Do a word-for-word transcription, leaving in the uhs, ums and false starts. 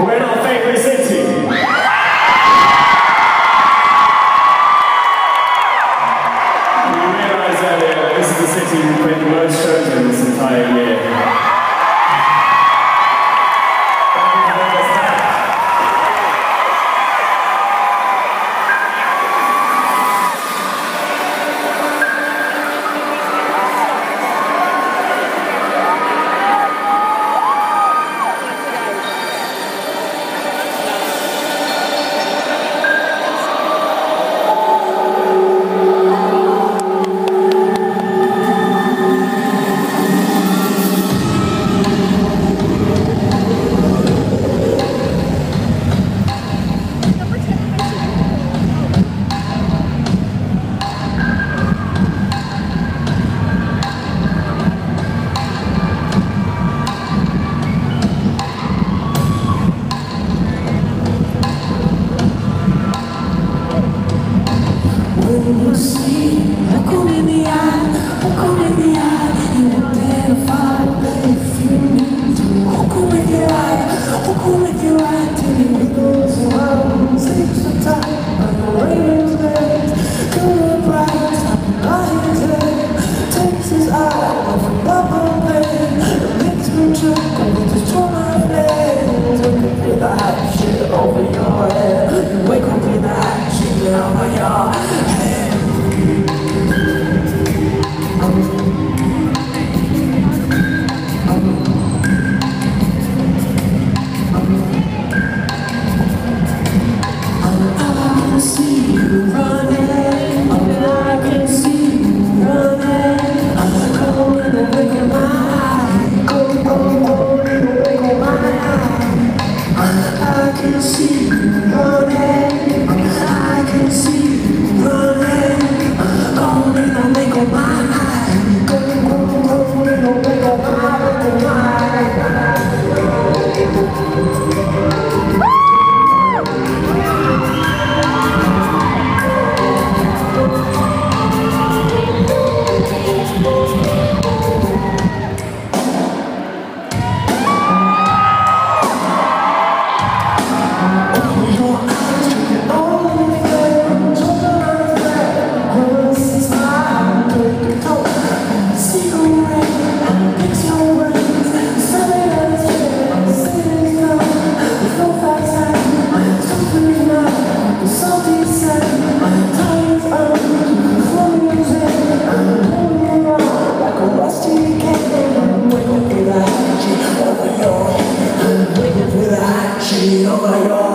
We're in our favorite city. You realised earlier this is the city we've been the most chosen this entire year. Oh my God.